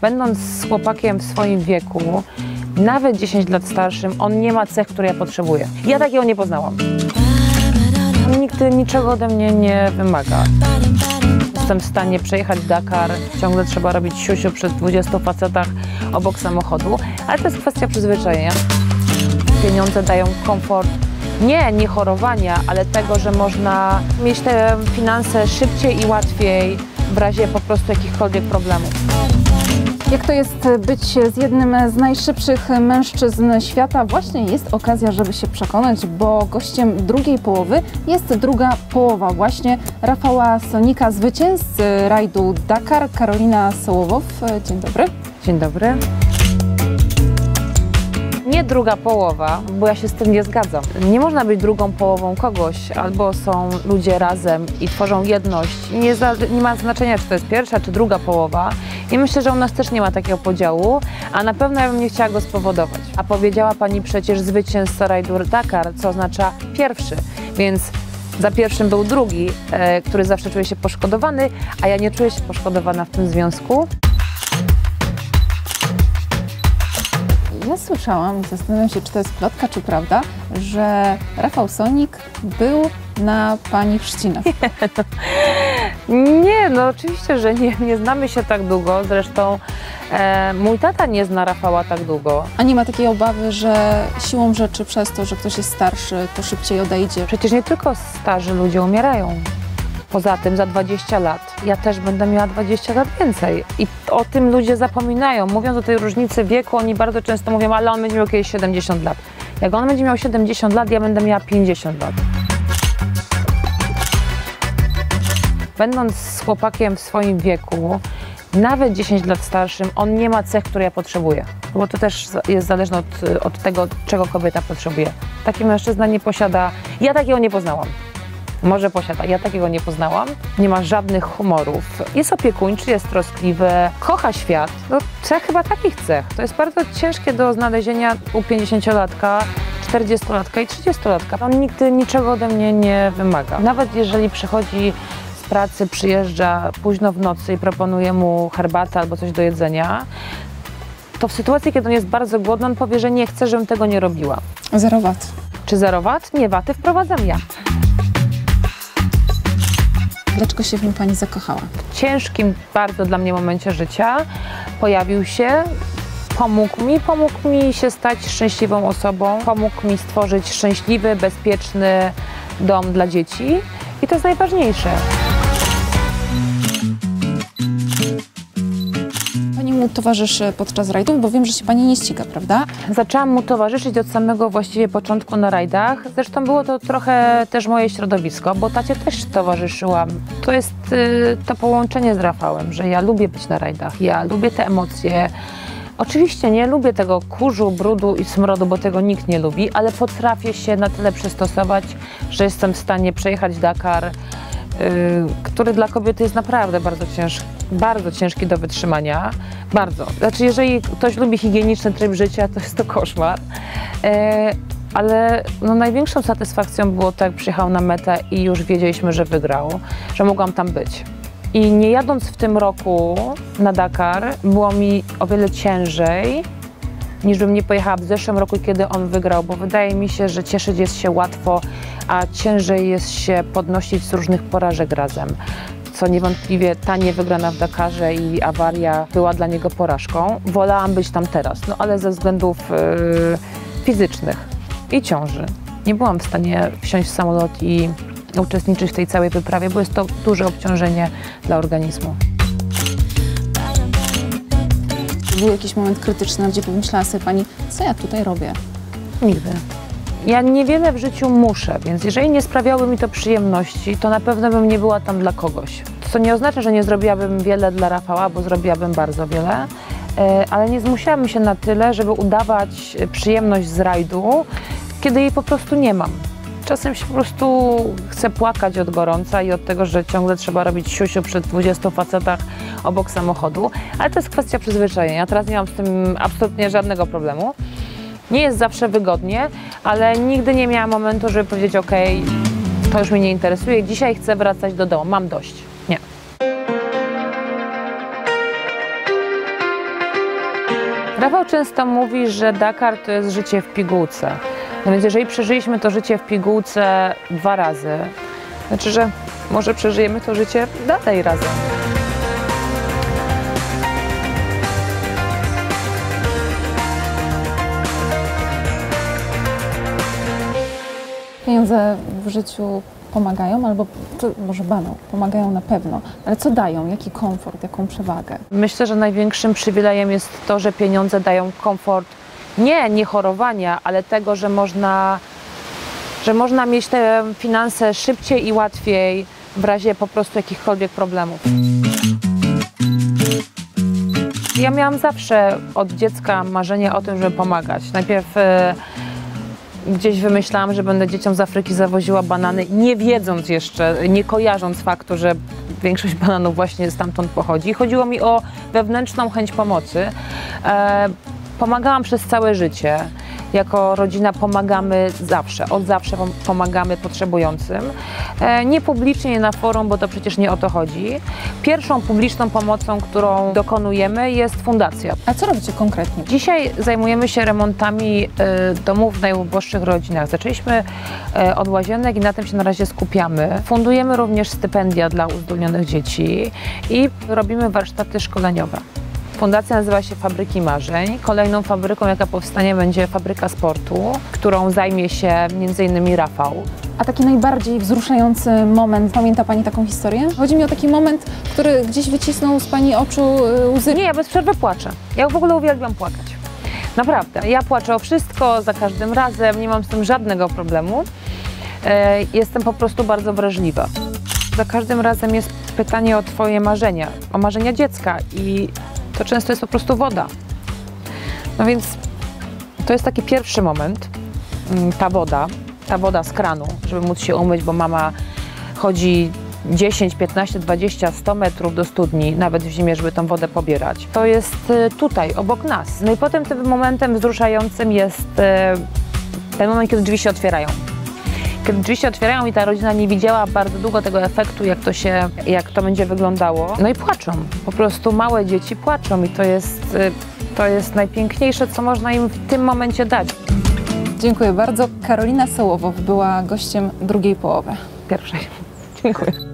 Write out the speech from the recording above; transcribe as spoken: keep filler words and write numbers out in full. Będąc chłopakiem w swoim wieku, nawet dziesięć lat starszym, on nie ma cech, które ja potrzebuję. Ja takiego nie poznałam. Nikt niczego ode mnie nie wymaga. Jestem w stanie przejechać Dakar, ciągle trzeba robić siusiu przy dwudziestu facetach obok samochodu, ale to jest kwestia przyzwyczajenia. Pieniądze dają komfort, nie, nie chorowania, ale tego, że można mieć te finanse szybciej i łatwiej w razie po prostu jakichkolwiek problemów. Jak to jest być z jednym z najszybszych mężczyzn świata? Właśnie jest okazja, żeby się przekonać, bo gościem drugiej połowy jest druga połowa właśnie Rafała Sonika, zwycięzcy rajdu Dakar, Karolina Sołowow. Dzień dobry. Dzień dobry. Nie druga połowa, bo ja się z tym nie zgadzam. Nie można być drugą połową kogoś, albo są ludzie razem i tworzą jedność. Nie, za, nie ma znaczenia, czy to jest pierwsza, czy druga połowa. I myślę, że u nas też nie ma takiego podziału, a na pewno ja bym nie chciała go spowodować. A powiedziała pani przecież zwycięzca rajdu Dakar, co oznacza pierwszy, więc za pierwszym był drugi, e, który zawsze czuje się poszkodowany, a ja nie czuję się poszkodowana w tym związku. Ja słyszałam i zastanawiam się, czy to jest plotka, czy prawda, że Rafał Sonik był na pani chrzcinach. Nie, no, nie, no oczywiście, że nie, nie znamy się tak długo. Zresztą e, mój tata nie zna Rafała tak długo. A nie ma takiej obawy, że siłą rzeczy przez to, że ktoś jest starszy, to szybciej odejdzie? Przecież nie tylko starzy ludzie umierają. Poza tym za dwadzieścia lat ja też będę miała dwadzieścia lat więcej i o tym ludzie zapominają. Mówiąc o tej różnicy wieku, oni bardzo często mówią, ale on będzie miał kiedyś siedemdziesiąt lat. Jak on będzie miał siedemdziesiąt lat, ja będę miała pięćdziesiąt lat. Będąc chłopakiem w swoim wieku, nawet dziesięć lat starszym, on nie ma cech, które ja potrzebuję. Bo to też jest zależne od, od tego, czego kobieta potrzebuje. Taki mężczyzna nie posiada... Ja takiego nie poznałam. Może posiada, ja takiego nie poznałam. Nie ma żadnych humorów. Jest opiekuńczy, jest troskliwy, kocha świat. No, cech chyba takich cech. To jest bardzo ciężkie do znalezienia u pięćdziesięciolatka, czterdziestolatka i trzydziestolatka. On nigdy niczego ode mnie nie wymaga. Nawet jeżeli przychodzi z pracy, przyjeżdża późno w nocy i proponuje mu herbatę albo coś do jedzenia, to w sytuacji, kiedy on jest bardzo głodny, on powie, że nie chce, żebym tego nie robiła. Zero wat. Czy zero wat? Nie, waty wprowadzam ja. Dlaczego się w nim pani zakochała? W ciężkim bardzo dla mnie momencie życia pojawił się, pomógł mi, pomógł mi się stać szczęśliwą osobą, pomógł mi stworzyć szczęśliwy, bezpieczny dom dla dzieci i to jest najważniejsze. Pani mu towarzyszy podczas rajdów, bo wiem, że się pani nie ściga, prawda? Zaczęłam mu towarzyszyć od samego właściwie początku na rajdach. Zresztą było to trochę też moje środowisko, bo tacie też towarzyszyłam. To jest y, to połączenie z Rafałem, że ja lubię być na rajdach, ja lubię te emocje. Oczywiście nie lubię tego kurzu, brudu i smrodu, bo tego nikt nie lubi, ale potrafię się na tyle przystosować, że jestem w stanie przejechać Dakar, y, który dla kobiety jest naprawdę bardzo ciężki. Bardzo ciężki do wytrzymania, bardzo. Znaczy, jeżeli ktoś lubi higieniczny tryb życia, to jest to koszmar. E, ale no, największą satysfakcją było to, jak przyjechał na metę i już wiedzieliśmy, że wygrał, że mogłam tam być. I nie jadąc w tym roku na Dakar, było mi o wiele ciężej, niż bym nie pojechała w zeszłym roku, kiedy on wygrał, bo wydaje mi się, że cieszyć jest się łatwo, a ciężej jest się podnosić z różnych porażek razem. Co niewątpliwie ta niewygrana w Dakarze i awaria była dla niego porażką. Wolałam być tam teraz, no ale ze względów yy, fizycznych i ciąży. Nie byłam w stanie wsiąść w samolot i uczestniczyć w tej całej wyprawie, bo jest to duże obciążenie dla organizmu. Był jakiś moment krytyczny, gdzie pomyślała sobie pani, co ja tutaj robię? Nigdy. Ja niewiele w życiu muszę, więc jeżeli nie sprawiałoby mi to przyjemności, to na pewno bym nie była tam dla kogoś. Co nie oznacza, że nie zrobiłabym wiele dla Rafała, bo zrobiłabym bardzo wiele, ale nie zmusiłabym się na tyle, żeby udawać przyjemność z rajdu, kiedy jej po prostu nie mam. Czasem się po prostu chcę płakać od gorąca i od tego, że ciągle trzeba robić siusiu przy dwudziestu facetach obok samochodu, ale to jest kwestia przyzwyczajenia. Teraz nie mam z tym absolutnie żadnego problemu. Nie jest zawsze wygodnie, ale nigdy nie miałam momentu, żeby powiedzieć, ok, to już mnie nie interesuje, dzisiaj chcę wracać do domu, mam dość. Nie. Rafał często mówi, że Dakar to jest życie w pigułce. No więc jeżeli przeżyliśmy to życie w pigułce dwa razy, znaczy, że może przeżyjemy to życie dalej razem. Pieniądze w życiu pomagają, albo to może banał, pomagają na pewno, ale co dają? Jaki komfort, jaką przewagę? Myślę, że największym przywilejem jest to, że pieniądze dają komfort nie, nie chorowania, ale tego, że można, że można mieć te finanse szybciej i łatwiej w razie po prostu jakichkolwiek problemów. Ja miałam zawsze od dziecka marzenie o tym, żeby pomagać. Najpierw gdzieś wymyślałam, że będę dzieciom z Afryki zawoziła banany, nie wiedząc jeszcze, nie kojarząc faktu, że większość bananów właśnie stamtąd pochodzi. Chodziło mi o wewnętrzną chęć pomocy. E, pomagałam przez całe życie. Jako rodzina pomagamy zawsze, od zawsze pomagamy potrzebującym. E, nie publicznie, nie na forum, bo to przecież nie o to chodzi. Pierwszą publiczną pomocą, którą dokonujemy, jest fundacja. A co robicie konkretnie? Dzisiaj zajmujemy się remontami e, domów w najuboższych rodzinach. Zaczęliśmy e, od łazienek i na tym się na razie skupiamy. Fundujemy również stypendia dla uzdolnionych dzieci i robimy warsztaty szkoleniowe. Fundacja nazywa się Fabryki Marzeń. Kolejną fabryką, jaka powstanie, będzie Fabryka Sportu, którą zajmie się między innymi Rafał. A taki najbardziej wzruszający moment, pamięta Pani taką historię? Chodzi mi o taki moment, który gdzieś wycisnął z Pani oczu łzy. Nie, ja bez przerwy płaczę. Ja w ogóle uwielbiam płakać. Naprawdę. Ja płaczę o wszystko, za każdym razem, nie mam z tym żadnego problemu. Jestem po prostu bardzo wrażliwa. Za każdym razem jest pytanie o Twoje marzenia, o marzenia dziecka i to często jest po prostu woda. No więc to jest taki pierwszy moment, ta woda, ta woda z kranu, żeby móc się umyć, bo mama chodzi dziesięć, piętnaście, dwadzieścia, sto metrów do studni, nawet w zimie, żeby tą wodę pobierać. To jest tutaj, obok nas. No i potem tym momentem wzruszającym jest ten moment, kiedy drzwi się otwierają. Kiedy drzwi się otwierają i ta rodzina nie widziała bardzo długo tego efektu, jak to się, jak to będzie wyglądało. No i płaczą, po prostu małe dzieci płaczą i to jest, to jest najpiękniejsze, co można im w tym momencie dać. Dziękuję bardzo. Karolina Sołowow była gościem drugiej połowy. Pierwszej. Dziękuję.